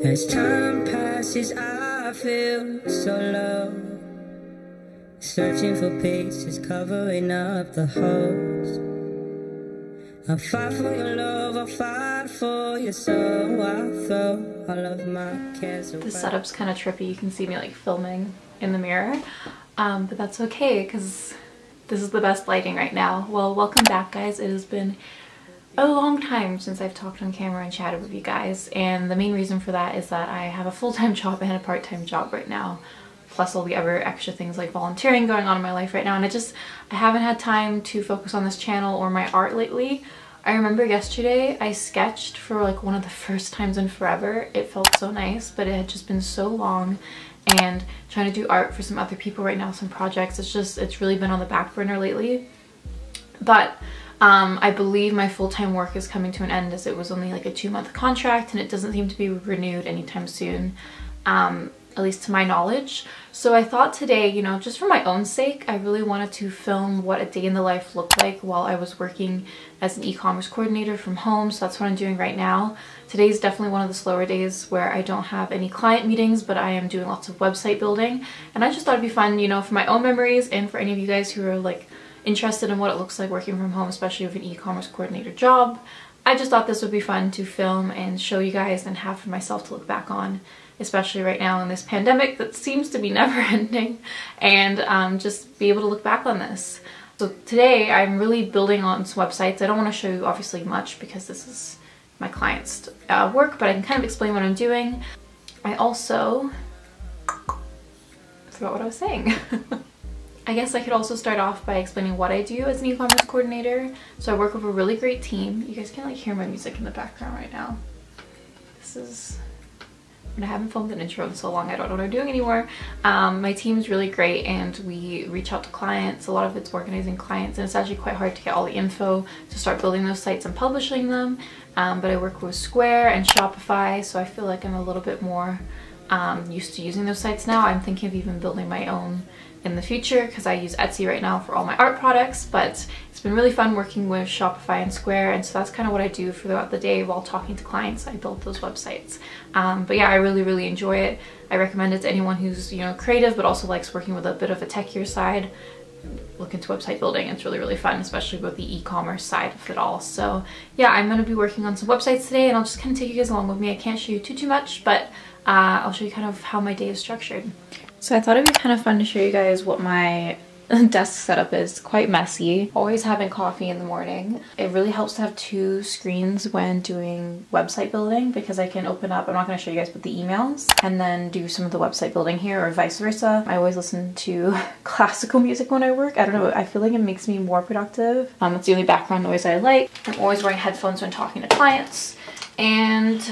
As time passes, I feel so low, searching for pieces, covering up the holes. I'll fight for your love, I'll fight for your soul, I'll throw all of my cares away. The setup's kind of trippy, you can see me like filming in the mirror, but that's okay because this is the best lighting right now. Well, welcome back guys, it has been a long time since I've talked on camera and chatted with you guys, and the main reason for that is that I have a full-time job and a part-time job right now, plus all the other extra things like volunteering going on in my life right now, and I haven't had time to focus on this channel or my art lately. I remember yesterday I sketched for like one of the first times in forever. It felt so nice, but it had just been so long, and trying to do art for some other people right now, some projects, it's really been on the back burner lately. But I believe my full-time work is coming to an end, as it was only like a 2-month contract and it doesn't seem to be renewed anytime soon, at least to my knowledge. So I thought today, you know, just for my own sake, I really wanted to film what a day in the life looked like while I was working as an e-commerce coordinator from home. So that's what I'm doing right now. Today's definitely one of the slower days where I don't have any client meetings, but I am doing lots of website building, and I just thought it'd be fun, you know, for my own memories and for any of you guys who are like interested in what it looks like working from home, especially with an e-commerce coordinator job. I just thought this would be fun to film and show you guys and have for myself to look back on, especially right now in this pandemic that seems to be never ending, and just be able to look back on this. So today I'm really building on some websites. I don't want to show you obviously much because this is my client's work, but I can kind of explain what I'm doing. I also forgot what I was saying. I guess I could also start off by explaining what I do as an e-commerce coordinator. So I work with a really great team. You guys can like hear my music in the background right now. This is, I haven't filmed an intro in so long, I don't know what I'm doing anymore. My team's really great and we reach out to clients. A lot of it's organizing clients, and it's actually quite hard to get all the info to start building those sites and publishing them. But I work with Square and Shopify, so I feel like I'm a little bit more used to using those sites now. I'm thinking of even building my own in the future because I use Etsy right now for all my art products, but it's been really fun working with Shopify and Square, and so that's kind of what I do throughout the day while talking to clients. I build those websites, but yeah, I really enjoy it. I recommend it to anyone who's, you know, creative but also likes working with a bit of a techier side. Look into website building, it's really fun, especially with the e-commerce side of it all. So yeah, I'm going to be working on some websites today, and I'll just kind of take you guys along with me. I can't show you too much, but I'll show you kind of how my day is structured. So I thought it'd be kind of fun to show you guys what my desk setup is. Quite messy. Always having coffee in the morning. It really helps to have two screens when doing website building because I can open up, I'm not going to show you guys, but the emails, and then do some of the website building here, or vice versa. I always listen to classical music when I work. I don't know, I feel like it makes me more productive. That's the only background noise I like. I'm always wearing headphones when talking to clients, and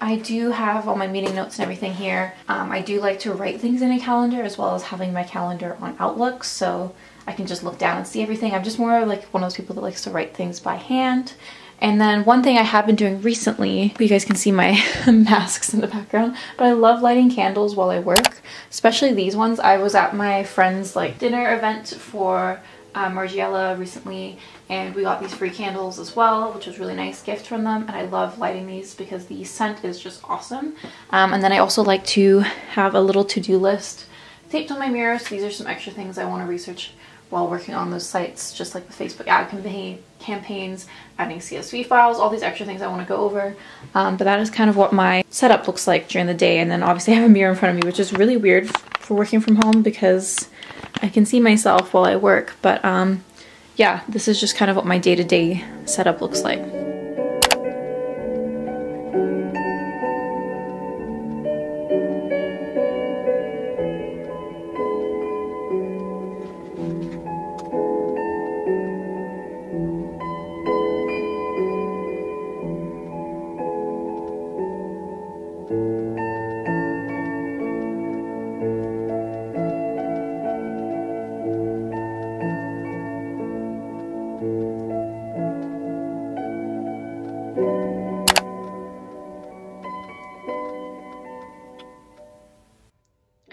I do have all my meeting notes and everything here. I do like to write things in a calendar as well as having my calendar on Outlook, so I can just look down and see everything. I'm just more like one of those people that likes to write things by hand. And then one thing I have been doing recently, you guys can see my masks in the background, but I love lighting candles while I work, especially these ones. I was at my friend's like dinner event for Margiela recently, and we got these free candles as well, which was a really nice gift from them, and I love lighting these because the scent is just awesome. And then I also like to have a little to-do list taped on my mirror, so these are some extra things I want to research while working on those sites, just like the Facebook ad campaigns, adding CSV files, all these extra things I want to go over. But that is kind of what my setup looks like during the day, and then obviously I have a mirror in front of me, which is really weird for working from home because I can see myself while I work, but yeah, this is just kind of what my day-to-day setup looks like.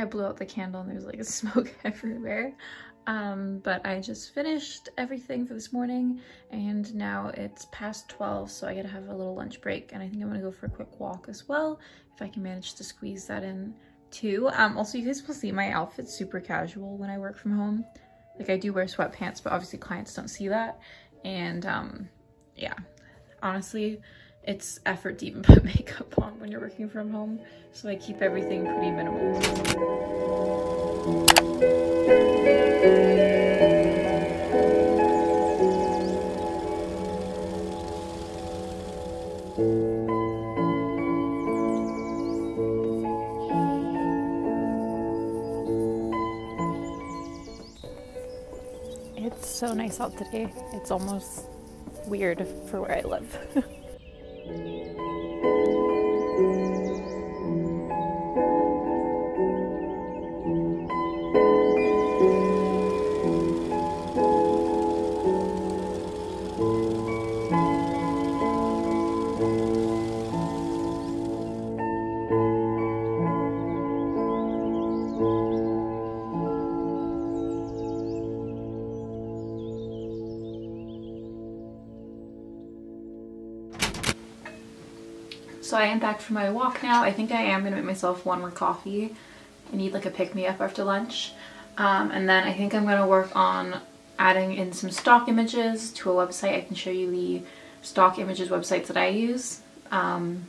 I blew out the candle and there's like smoke everywhere. But I just finished everything for this morning and now it's past 12, so I gotta have a little lunch break, and I think I'm gonna go for a quick walk as well if I can manage to squeeze that in too. Also, you guys will see my outfit's super casual when I work from home. Like, I do wear sweatpants, but obviously clients don't see that. And yeah, honestly, it's effort to even put makeup on when you're working from home, so I keep everything pretty minimal. It's so nice out today. It's almost weird for where I live. So I am back from my walk now. I think I am gonna make myself one more coffee. I need like a pick-me-up after lunch. And then I think I'm gonna work on adding in some stock images to a website. I can show you the stock images websites that I use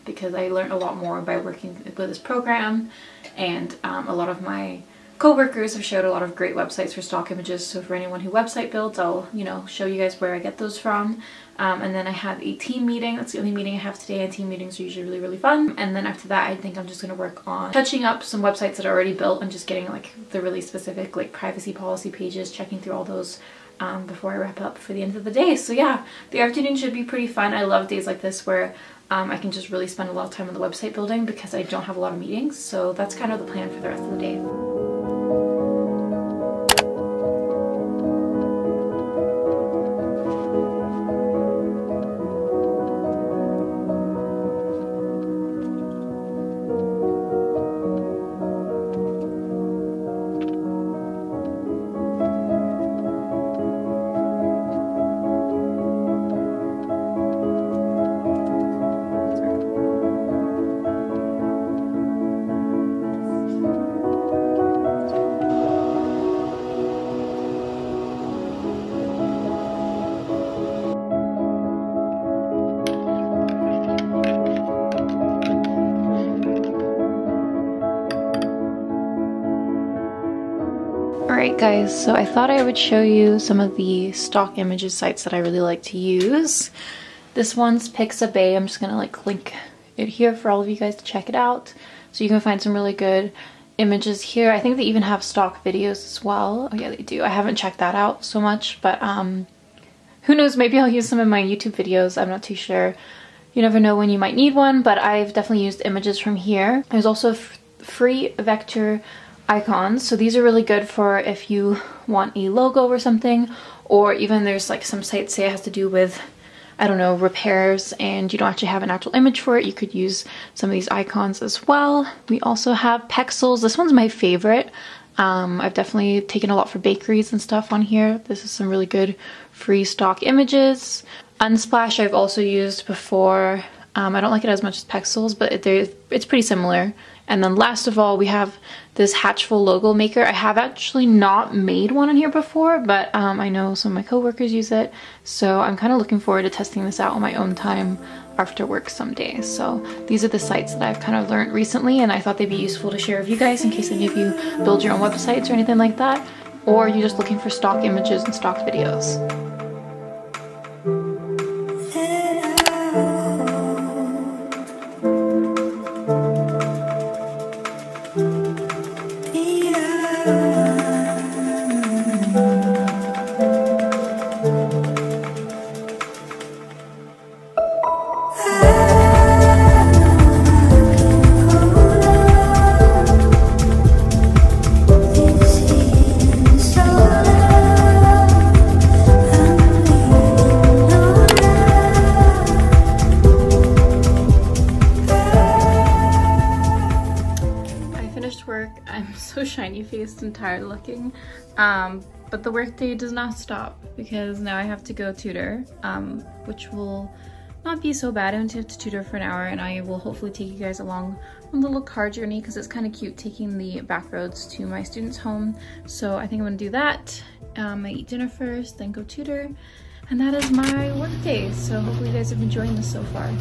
because I learned a lot more by working with this program, and a lot of my co-workers have showed a lot of great websites for stock images. So for anyone who website builds, I'll, you know, show you guys where I get those from. And then I have a team meeting. That's the only meeting I have today, and team meetings are usually really, really fun. And then after that, I think I'm just gonna work on touching up some websites that are already built and just getting like the really specific like privacy policy pages, checking through all those before I wrap up for the end of the day. So yeah, the afternoon should be pretty fun. I love days like this where I can just really spend a lot of time on the website building because I don't have a lot of meetings. So that's kind of the plan for the rest of the day. Alright guys, so I thought I would show you some of the stock images sites that I really like to use. This one's Pixabay. I'm just gonna like link it here for all of you guys to check it out. So you can find some really good images here. I think they even have stock videos as well. Oh yeah, they do. I haven't checked that out so much, but who knows, maybe I'll use some in my YouTube videos. I'm not too sure. You never know when you might need one, but I've definitely used images from here. There's also free vector icons, so these are really good for if you want a logo or something, or even there's like some sites say it has to do with, I don't know, repairs, and you don't actually have an actual image for it. You could use some of these icons as well. We also have Pexels. This one's my favorite. I've definitely taken a lot for bakeries and stuff on here. This is some really good free stock images. Unsplash I've also used before. I don't like it as much as Pexels, but it's pretty similar. And then last of all, we have this Hatchful logo maker. I have actually not made one on here before, but I know some of my coworkers use it. So I'm kind of looking forward to testing this out on my own time after work someday. So these are the sites that I've kind of learned recently, and I thought they'd be useful to share with you guys in case any of you build your own websites or anything like that, or you're just looking for stock images and stock videos. shiny-faced and tired-looking, but the workday does not stop because now I have to go tutor, which will not be so bad. I only have to tutor for an hour, and I will hopefully take you guys along on the little car journey because it's kind of cute taking the back roads to my student's home. So I think I'm gonna do that. I eat dinner first, then go tutor, and that is my workday. So hopefully you guys have been enjoying this so far.